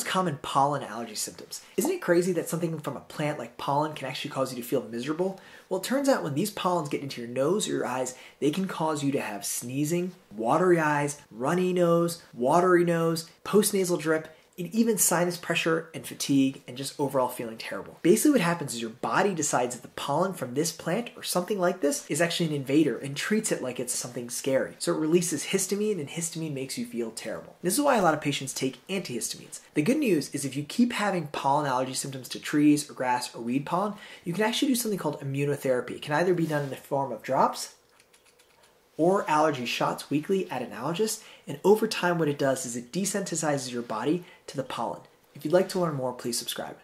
most common pollen allergy symptoms. Isn't it crazy that something from a plant like pollen can actually cause you to feel miserable? Well, it turns out when these pollens get into your nose or your eyes, they can cause you to have sneezing, watery eyes, runny nose, watery nose, postnasal drip, and even sinus pressure and fatigue and just overall feeling terrible. Basically what happens is your body decides that the pollen from this plant or something like this is actually an invader and treats it like it's something scary. So it releases histamine, and histamine makes you feel terrible. This is why a lot of patients take antihistamines. The good news is if you keep having pollen allergy symptoms to trees or grass or weed pollen, you can actually do something called immunotherapy. It can either be done in the form of drops or allergy shots weekly at an allergist, and over time what it does is it desensitizes your body to the pollen. If you'd like to learn more, please subscribe.